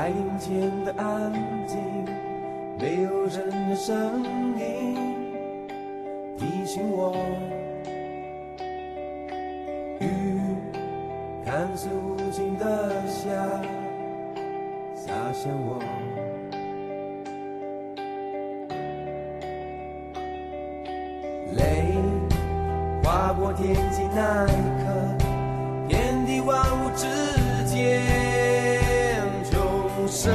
白云间的安静，没有人的声音提醒我，雨看似无情的下洒向我，泪划过天际那一刻，天地万物之间重生。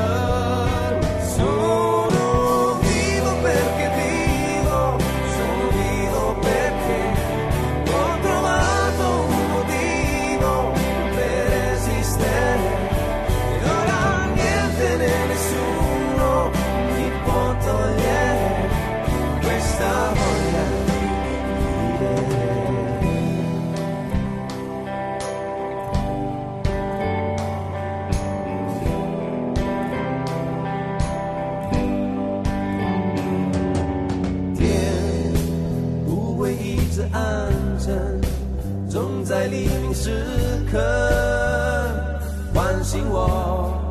在黎明时刻唤醒我。